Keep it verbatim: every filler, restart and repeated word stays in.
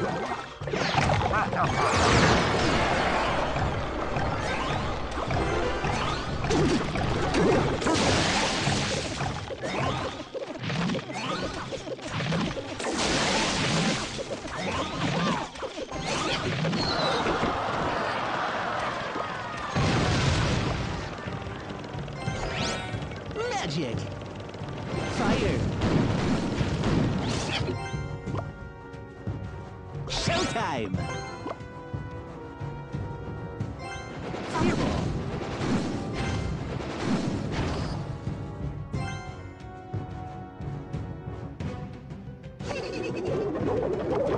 Magic! Fire! Showtime! Fireball!